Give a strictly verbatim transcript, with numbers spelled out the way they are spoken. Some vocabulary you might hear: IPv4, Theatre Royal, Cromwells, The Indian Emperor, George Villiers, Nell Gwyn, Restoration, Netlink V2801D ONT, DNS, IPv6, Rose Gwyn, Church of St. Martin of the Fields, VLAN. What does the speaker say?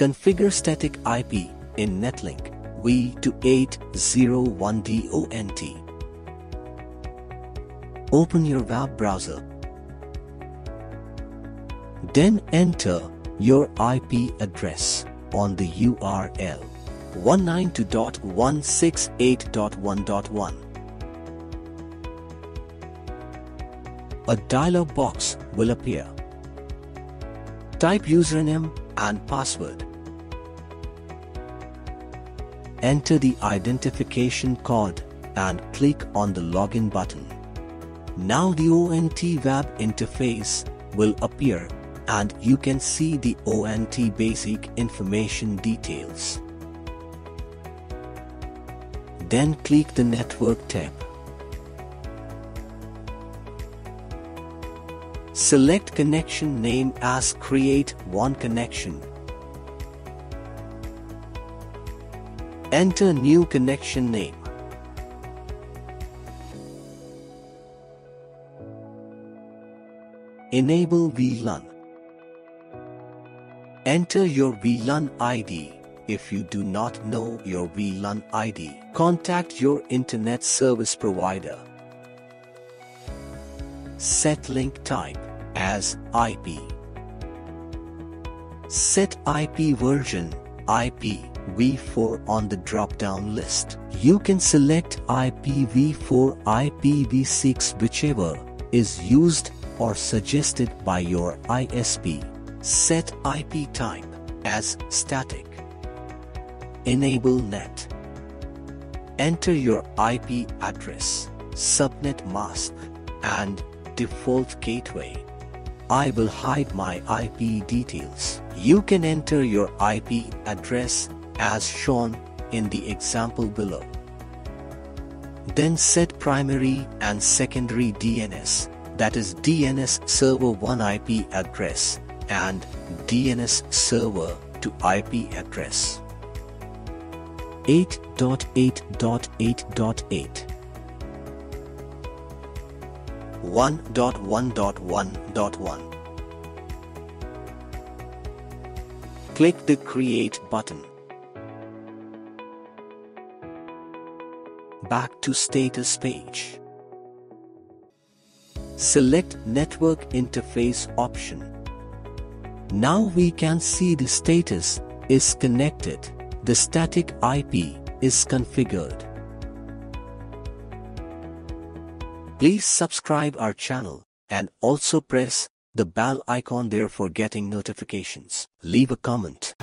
Configure static I P in Netlink V two eight zero one D O N T. Open your web browser. Then enter your I P address on the U R L one ninety-two dot one sixty-eight dot one dot one. A dialog box will appear. Type username and password. Enter the identification code and click on the login button. Now the O N T web interface will appear and you can see the O N T basic information details. Then click the Network tab. Select connection name as Create One Connection. Enter new connection name. Enable V LAN. Enter your V LAN I D. If you do not know your V LAN I D, contact your internet service provider. Set link type as I P. Set I P version I P v four on the drop-down list. You can select I P v four, I P v six, whichever is used or suggested by your I S P. Set I P type as static. Enable net. Enter your I P address, subnet mask, and default gateway. I will hide my I P details. You can enter your I P address as shown in the example below. Then set primary and secondary D N S, that is D N S server one I P address and D N S server two I P address. eight dot eight dot eight dot eight, one dot one dot one dot one. Click the Create button. Back to status page. Select Network Interface option. Now we can see the status is connected. The static I P is configured. Please subscribe our channel and also press the bell icon there for getting notifications. Leave a comment.